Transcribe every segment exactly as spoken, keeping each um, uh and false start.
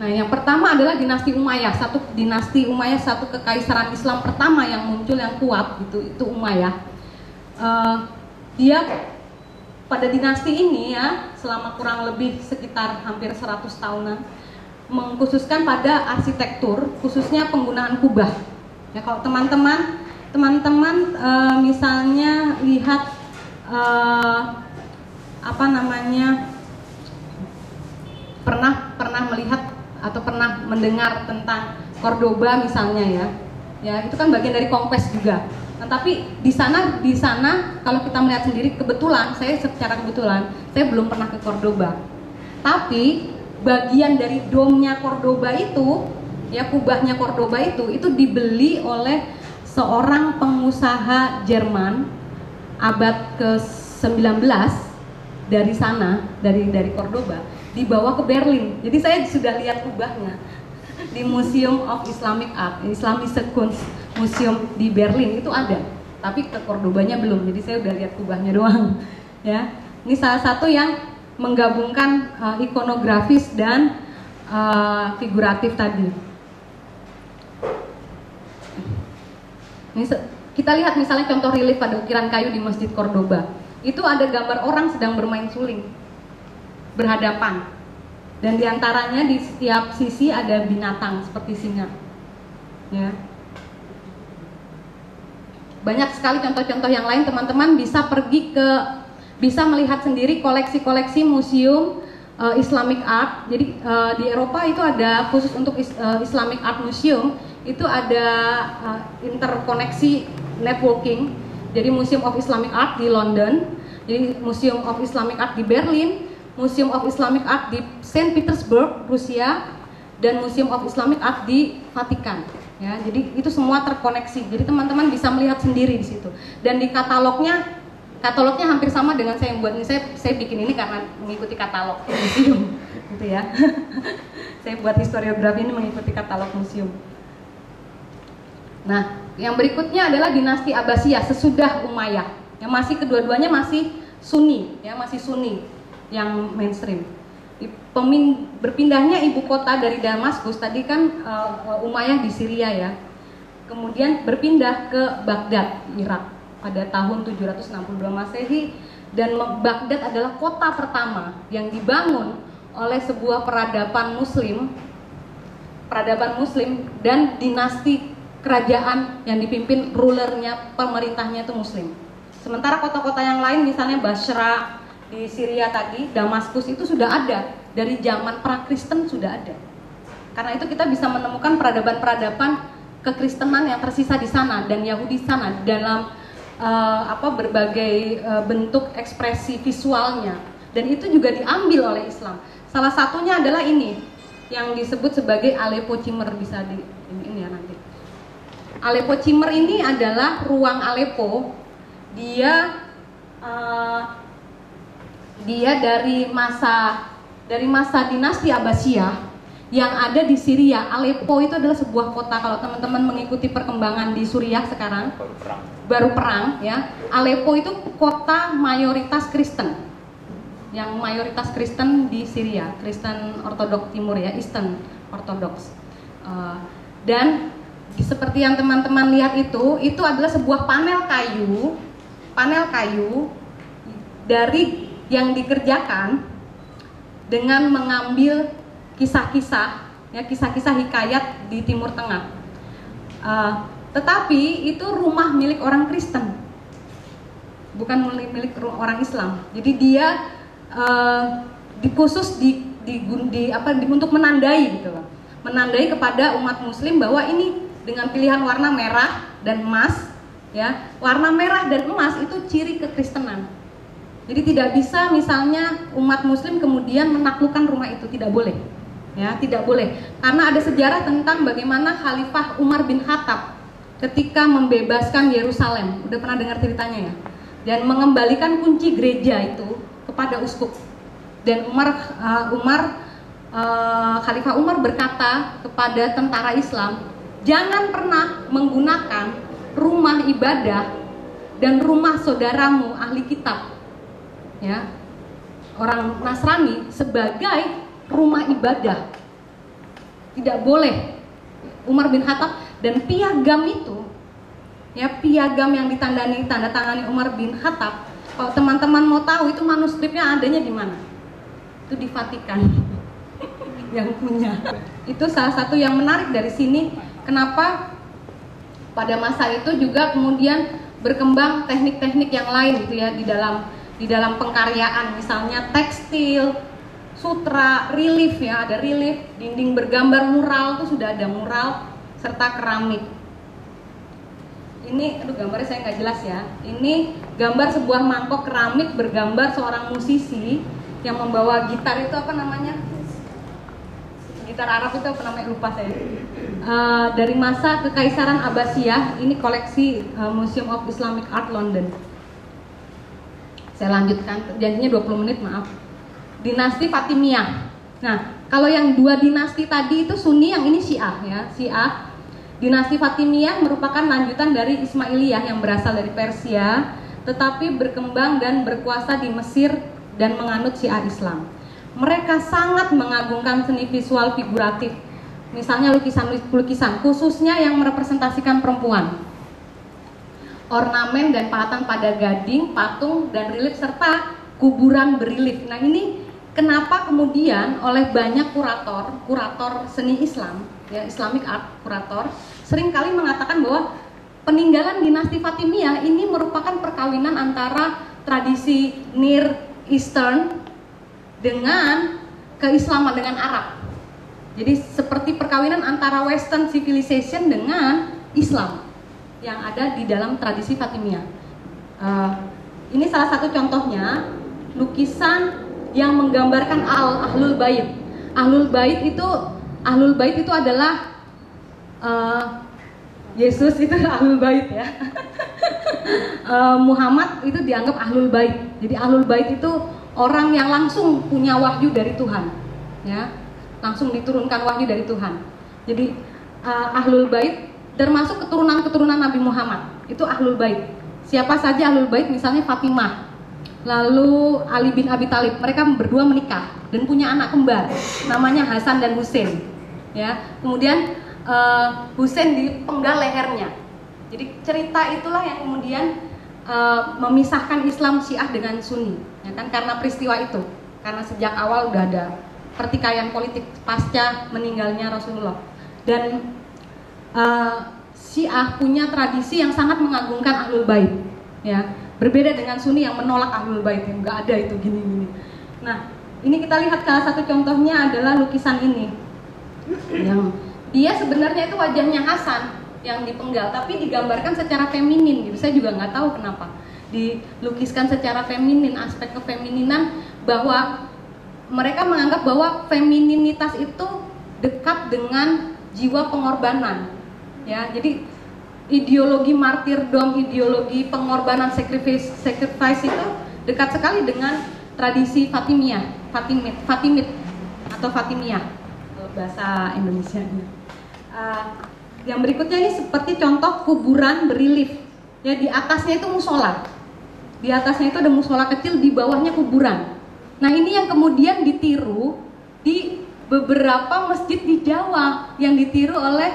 Nah, yang pertama adalah dinasti Umayyah, satu dinasti Umayyah, satu kekaisaran Islam pertama yang muncul yang kuat gitu, itu Umayyah. Uh, dia pada dinasti ini ya, selama kurang lebih sekitar hampir seratus tahunan, mengkhususkan pada arsitektur, khususnya penggunaan kubah. Ya, kalau teman-teman, teman-teman uh, misalnya lihat uh, apa namanya, pernah pernah melihat atau pernah mendengar tentang Cordoba misalnya ya, ya itu kan bagian dari Kongpes juga. Nah, tapi di sana di sana kalau kita melihat sendiri, kebetulan saya secara kebetulan saya belum pernah ke Cordoba. Tapi bagian dari domnya Cordoba itu, ya kubahnya Cordoba itu, itu dibeli oleh seorang pengusaha Jerman abad ke sembilan belas dari sana, dari dari Cordoba, dibawa ke Berlin. Jadi saya sudah lihat kubahnya di Museum of Islamic Art, Islamische Kunst Museum di Berlin itu ada, tapi ke Cordobanya belum. Jadi saya udah lihat kubahnya doang. Ya, ini salah satu yang menggabungkan uh, ikonografis dan uh, figuratif tadi. Ini kita lihat misalnya contoh relief pada ukiran kayu di Masjid Cordoba. Itu ada gambar orang sedang bermain suling, berhadapan, dan diantaranya di setiap sisi ada binatang seperti singa. Ya, banyak sekali contoh-contoh yang lain. Teman-teman bisa pergi ke, bisa melihat sendiri koleksi-koleksi Museum uh, Islamic Art. Jadi uh, di Eropa itu ada khusus untuk is, uh, Islamic Art Museum, itu ada uh, interkoneksi networking. Jadi Museum of Islamic Art di London, jadi Museum of Islamic Art di Berlin, Museum of Islamic Art di Saint Petersburg, Rusia, dan Museum of Islamic Art di Vatikan. Ya, jadi itu semua terkoneksi. Jadi teman-teman bisa melihat sendiri di situ. Dan di katalognya, katalognya hampir sama dengan saya yang buat ini. Saya, saya bikin ini karena mengikuti katalog museum, gitu ya. Saya buat historiografi ini mengikuti katalog museum. Nah, yang berikutnya adalah dinasti Abbasiyah sesudah Umayyah. Yang masih kedua-duanya masih Sunni, ya masih Sunni yang mainstream. Pemin, berpindahnya ibu kota dari Damaskus, tadi kan uh, Umayyah di Syria ya, kemudian berpindah ke Baghdad, Irak pada tahun tujuh ratus enam puluh dua Masehi, dan Baghdad adalah kota pertama yang dibangun oleh sebuah peradaban muslim, peradaban muslim dan dinasti kerajaan yang dipimpin rulernya, pemerintahnya itu muslim. Sementara kota-kota yang lain misalnya Basra di Syria tadi, Damaskus itu sudah ada dari zaman pra-Kristen, sudah ada. Karena itu kita bisa menemukan peradaban-peradaban kekristenan yang tersisa di sana dan Yahudi sana dalam uh, apa berbagai uh, bentuk ekspresi visualnya. Dan itu juga diambil oleh Islam. Salah satunya adalah ini yang disebut sebagai Aleppo Chamber, bisa di ini, ini ya nanti. Aleppo Chamber ini adalah ruang Aleppo. Dia uh, Dia dari masa dari masa dinasti Abbasiyah yang ada di Syria. Aleppo itu adalah sebuah kota, kalau teman-teman mengikuti perkembangan di Suriah sekarang, baru perang, baru perang ya. Aleppo itu kota mayoritas Kristen, yang mayoritas Kristen di Syria, Kristen Ortodok Timur ya, Eastern Orthodox. Uh, dan seperti yang teman-teman lihat itu, itu adalah sebuah panel kayu, panel kayu dari yang dikerjakan dengan mengambil kisah-kisah, ya kisah-kisah hikayat di Timur Tengah. Uh, tetapi itu rumah milik orang Kristen, bukan milik orang Islam. Jadi dia uh, dikhusus di, di, di apa di, untuk menandai gitu loh, menandai kepada umat Muslim bahwa ini dengan pilihan warna merah dan emas, ya warna merah dan emas itu ciri kekristenan. Jadi tidak bisa misalnya umat muslim kemudian menaklukkan rumah itu, tidak boleh. Ya, tidak boleh. Karena ada sejarah tentang bagaimana Khalifah Umar bin Khattab ketika membebaskan Yerusalem, udah pernah dengar ceritanya ya. Dan mengembalikan kunci gereja itu kepada uskup. Dan Umar uh, Umar uh, Khalifah Umar berkata kepada tentara Islam, "Jangan pernah menggunakan rumah ibadah dan rumah saudaramu ahli kitab." Ya, orang Nasrani sebagai rumah ibadah. tidak boleh Umar bin Khattab. Dan piagam itu, ya, piagam yang ditandani tanda tangani Umar bin Khattab, kalau teman-teman mau tahu itu manuskripnya adanya di mana? Itu di Vatikan yang punya. Itu salah satu yang menarik dari sini, kenapa pada masa itu juga kemudian berkembang teknik-teknik yang lain gitu ya di dalam di dalam pengkaryaan, misalnya tekstil, sutra, relief ya, ada relief, dinding bergambar mural tuh sudah ada mural serta keramik. Ini, aduh gambarnya saya nggak jelas ya. Ini gambar sebuah mangkok keramik bergambar seorang musisi yang membawa gitar, itu apa namanya? Gitar Arab itu apa namanya? Lupa saya. Uh, dari masa kekaisaran Abbasiyah, ini koleksi uh, Museum of Islamic Art London. Saya lanjutkan, janjinya dua puluh menit, maaf. Dinasti Fatimiyah. Nah, kalau yang dua dinasti tadi itu Sunni, yang ini Syiah ya, Syiah. Dinasti Fatimiyah merupakan lanjutan dari Ismailiyah yang berasal dari Persia, tetapi berkembang dan berkuasa di Mesir dan menganut Syiah Islam. Mereka sangat mengagungkan seni visual figuratif, misalnya lukisan-lukisan, khususnya yang merepresentasikan perempuan. Ornamen dan palatan pada gading, patung, dan relief, serta kuburan berilif. Nah ini kenapa kemudian oleh banyak kurator, kurator seni Islam, ya Islamic Art kurator, seringkali mengatakan bahwa peninggalan dinasti Fatimiyah ini merupakan perkawinan antara tradisi Near Eastern dengan keislaman, dengan Arab. Jadi seperti perkawinan antara Western Civilization dengan Islam yang ada di dalam tradisi Fatimiyah. Uh, ini salah satu contohnya, lukisan yang menggambarkan al Ahlul Bait. Ahlul Bait itu Ahlul Bait itu adalah uh, Yesus itu Ahlul Bait ya. uh, Muhammad itu dianggap Ahlul Bait. Jadi Ahlul Bait itu orang yang langsung punya wahyu dari Tuhan, ya, langsung diturunkan wahyu dari Tuhan. Jadi uh, Ahlul Bait termasuk keturunan-keturunan Nabi Muhammad, itu Ahlul Bait. Siapa saja Ahlul Bait? Misalnya Fatimah, lalu Ali bin Abi Talib, mereka berdua menikah dan punya anak kembar, namanya Hasan dan Husain. Ya, kemudian uh, Husain dipenggal lehernya. Jadi cerita itulah yang kemudian uh, memisahkan Islam Syiah dengan Sunni, ya kan? Karena peristiwa itu, karena sejak awal udah ada pertikaian politik pasca meninggalnya Rasulullah. Dan uh, Syiah punya tradisi yang sangat mengagungkan Ahlul Bait, ya. Berbeda dengan Sunni yang menolak Ahlul Bait, yang nggak ada itu gini-gini. Nah, ini kita lihat salah satu contohnya adalah lukisan ini. Yang dia sebenarnya itu wajahnya Hasan yang dipenggal, tapi digambarkan secara feminin gitu. Saya juga nggak tahu kenapa dilukiskan secara feminin, aspek kefemininan, bahwa mereka menganggap bahwa femininitas itu dekat dengan jiwa pengorbanan. Ya, jadi ideologi martirdom, ideologi pengorbanan, sacrifice, sacrifice itu dekat sekali dengan tradisi Fatimiyah, Fatimid, Fatimid atau Fatimiyah bahasa Indonesia. Uh, yang berikutnya ini seperti contoh kuburan berilif. Ya di atasnya itu musola, di atasnya itu ada musola kecil, di bawahnya kuburan. Nah ini yang kemudian ditiru di beberapa masjid di Jawa, yang ditiru oleh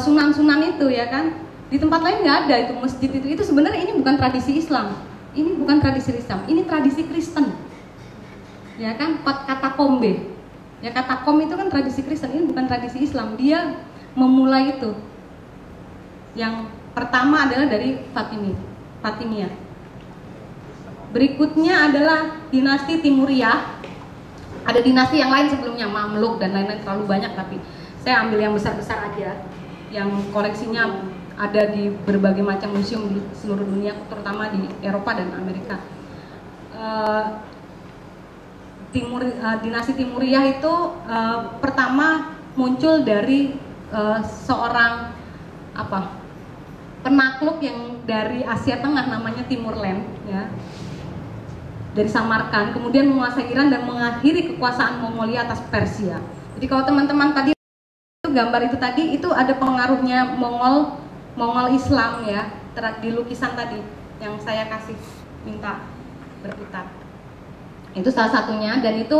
sunan-sunan uh, itu ya kan. Di tempat lain nggak ada itu masjid itu. Itu sebenarnya ini bukan tradisi Islam, ini bukan tradisi Islam, ini tradisi Kristen, ya kan. Katakombe, ya katakom itu kan tradisi Kristen, ini bukan tradisi Islam. Dia memulai itu. Yang pertama adalah dari Fatimi, Fatimiyah. Berikutnya adalah dinasti Timuriyah. Ada dinasti yang lain sebelumnya, Mamluk dan lain-lain, terlalu banyak tapi saya ambil yang besar-besar aja, yang koleksinya ada di berbagai macam museum di seluruh dunia, terutama di Eropa dan Amerika. Uh, Timur, uh, dinasti Timuriyah itu uh, pertama muncul dari uh, seorang apa penakluk yang dari Asia Tengah, namanya Timur Len, ya, dari Samarkand, kemudian menguasai Iran dan mengakhiri kekuasaan Mongolia atas Persia. Jadi kalau teman-teman tadi itu gambar itu tadi itu ada pengaruhnya Mongol. Mongol Islam ya, di lukisan tadi yang saya kasih minta berputar. Itu salah satunya, dan itu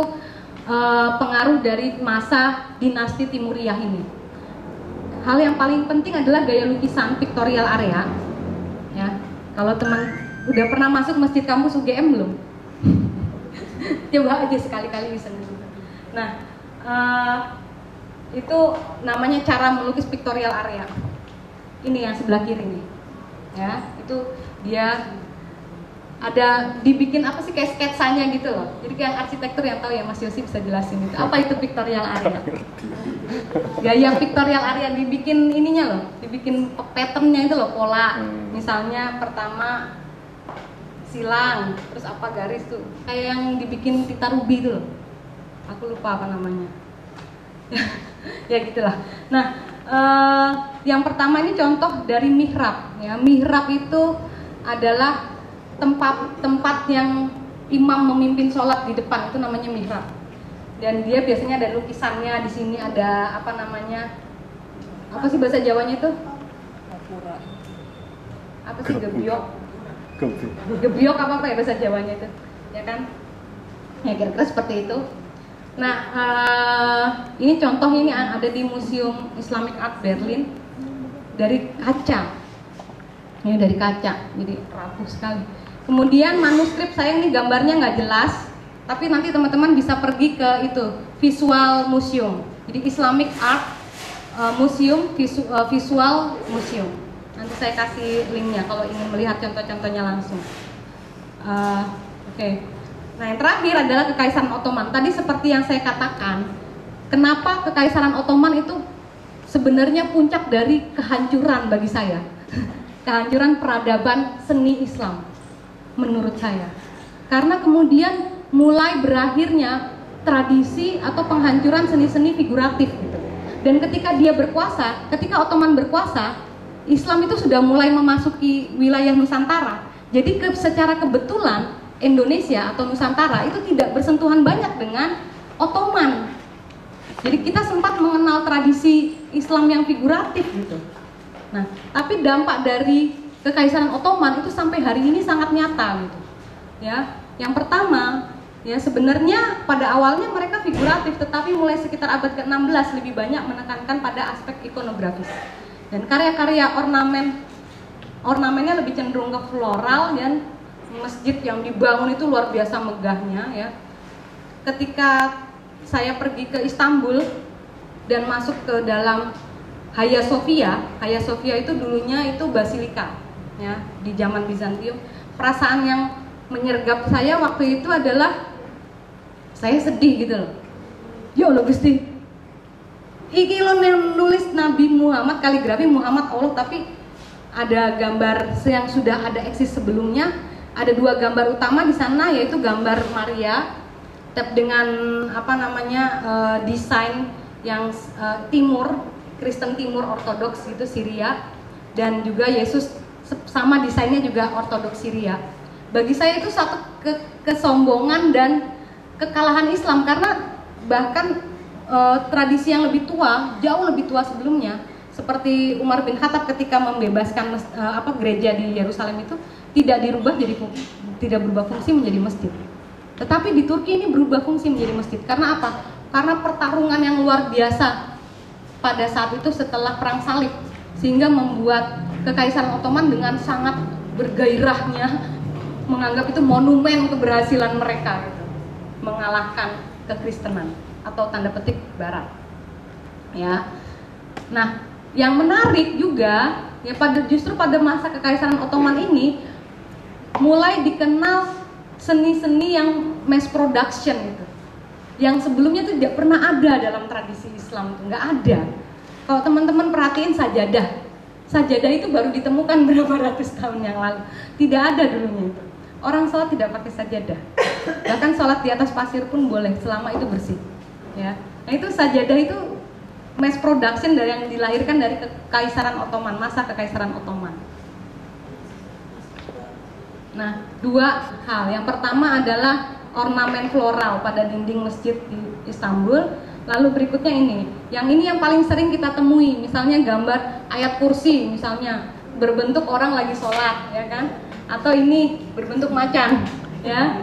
e, uh, pengaruh dari masa dinasti Timuriyah ini. Hal yang paling penting adalah gaya lukisan pictorial area. Ya, kalau teman udah pernah masuk masjid kampus U G M belum? Coba aja sekali-kali bisa. Nah, uh, itu namanya cara melukis pictorial area. Ini yang sebelah kiri nih. Ya, itu dia ada dibikin apa sih kayak sketsanya gitu loh. Jadi kayak arsitektur yang tahu ya, Mas Yosi bisa jelasin itu. Apa itu pictorial area? Gaya pictorial area dibikin ininya loh, dibikin patternnya itu loh, pola. Misalnya pertama silang, terus apa garis tuh. Kayak yang dibikin Tita Ruby itu loh. Aku lupa apa namanya. Ya gitulah. Nah, eh, yang pertama ini contoh dari mihrab. Ya, mihrab itu adalah tempat tempat yang imam memimpin sholat di depan, itu namanya mihrab. Dan dia biasanya ada lukisannya, di sini ada apa namanya, apa sih bahasa Jawanya itu? Apa sih, gebyok? Gebyok apa apa ya bahasa Jawanya itu? Ya kan? Ya kira-kira seperti itu. Nah, uh, ini contoh ini ada di Museum Islamic Art Berlin, dari kaca. Ini dari kaca, jadi rapuh sekali. Kemudian manuskrip, saya ini gambarnya nggak jelas, tapi nanti teman-teman bisa pergi ke itu visual museum. Jadi Islamic Art uh, Museum, visu, uh, visual museum. Nanti saya kasih linknya kalau ingin melihat contoh-contohnya langsung. Uh, Oke. Okay. Nah, yang terakhir adalah Kekaisaran Ottoman. Tadi seperti yang saya katakan, kenapa Kekaisaran Ottoman itu sebenarnya puncak dari kehancuran bagi saya. Kehancuran peradaban seni Islam menurut saya, karena kemudian mulai berakhirnya tradisi atau penghancuran seni-seni figuratif gitu. Dan ketika dia berkuasa, ketika Ottoman berkuasa, Islam itu sudah mulai memasuki wilayah Nusantara. Jadi ke, secara kebetulan Indonesia atau Nusantara itu tidak bersentuhan banyak dengan Ottoman. Jadi kita sempat mengenal tradisi Islam yang figuratif gitu. Nah, tapi dampak dari Kekaisaran Ottoman itu sampai hari ini sangat nyata gitu. Ya, yang pertama, ya sebenarnya pada awalnya mereka figuratif, tetapi mulai sekitar abad ke enam belas lebih banyak menekankan pada aspek ikonografis. Dan karya-karya ornamen ornamennya lebih cenderung ke floral, dan masjid yang dibangun itu luar biasa megahnya ya. Ketika saya pergi ke Istanbul dan masuk ke dalam Hagia Sophia, Hagia Sophia itu dulunya itu basilika, ya, di zaman Bizantium. Perasaan yang menyergap saya waktu itu adalah saya sedih gitu loh. Ya Allah Gusti, iki lo nulis Nabi Muhammad, kaligrafi Muhammad Allah, tapi ada gambar yang sudah ada eksis sebelumnya. Ada dua gambar utama di sana, yaitu gambar Maria dengan apa namanya uh, desain yang uh, timur. Kristen Timur Ortodoks itu Syria, dan juga Yesus sama desainnya juga Ortodoks Syria. Bagi saya itu satu ke kesombongan dan kekalahan Islam, karena bahkan e, tradisi yang lebih tua, jauh lebih tua sebelumnya, seperti Umar bin Khattab ketika membebaskan mes, e, apa gereja di Yerusalem itu tidak dirubah jadi tidak berubah fungsi menjadi masjid. Tetapi di Turki ini berubah fungsi menjadi masjid. Karena apa? Karena pertarungan yang luar biasa pada saat itu setelah perang salib, sehingga membuat Kekaisaran Ottoman dengan sangat bergairahnya menganggap itu monumen keberhasilan mereka gitu, mengalahkan kekristenan atau tanda petik barat ya. Nah, yang menarik juga ya, pada justru pada masa Kekaisaran Ottoman ini mulai dikenal seni-seni yang mass production gitu, yang sebelumnya itu tidak pernah ada dalam tradisi Islam, itu nggak ada. Kalau teman-teman perhatiin sajadah, sajadah itu baru ditemukan berapa ratus tahun yang lalu, tidak ada dulunya itu. Orang sholat tidak pakai sajadah, bahkan sholat di atas pasir pun boleh selama itu bersih. Ya, nah itu sajadah itu mass production dari yang dilahirkan dari Kekaisaran Ottoman, masa Kekaisaran Ottoman. Nah, dua hal, yang pertama adalah ornamen floral pada dinding masjid di Istanbul. Lalu berikutnya ini, yang ini yang paling sering kita temui, misalnya gambar ayat kursi, misalnya berbentuk orang lagi sholat, ya kan? Atau ini berbentuk macan, ya.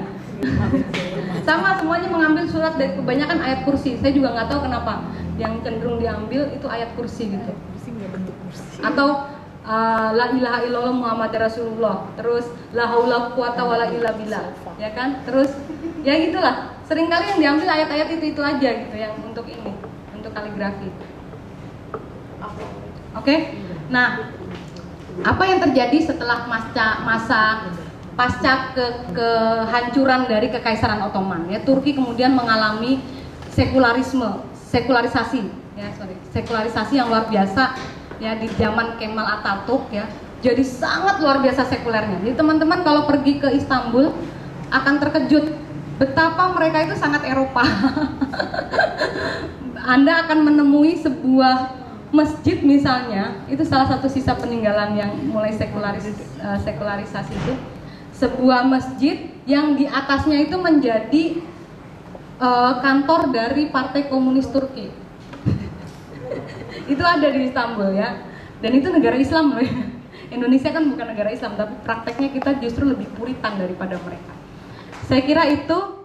Sama semuanya mengambil surat dari kebanyakan ayat kursi. Saya juga nggak tahu kenapa yang cenderung diambil itu ayat kursi gitu. Kursi nggak bentuk kursi. Atau uh, la ilaha illallah Muhammad Rasulullah. Terus la haula quwata wala illa billah. Ya kan? Terus ya gitulah. Seringkali yang diambil ayat-ayat itu-itu aja gitu yang untuk ini, untuk kaligrafi. Oke. Okay? Nah, apa yang terjadi setelah masa masa pasca ke, kehancuran dari kekaisaran Ottoman, ya Turki kemudian mengalami sekularisme, sekularisasi, ya sorry, sekularisasi yang luar biasa, ya di zaman Kemal Atatürk, ya jadi sangat luar biasa sekulernya. Jadi teman-teman kalau pergi ke Istanbul akan terkejut betapa mereka itu sangat Eropa. Anda akan menemui sebuah masjid misalnya, itu salah satu sisa peninggalan yang mulai sekularis, uh, sekularisasi itu. Sebuah masjid yang di atasnya itu menjadi uh, kantor dari Partai Komunis Turki. Itu ada di Istanbul ya, dan itu negara Islam loh ya. Indonesia kan bukan negara Islam, tapi prakteknya kita justru lebih puritan daripada mereka. Saya kira itu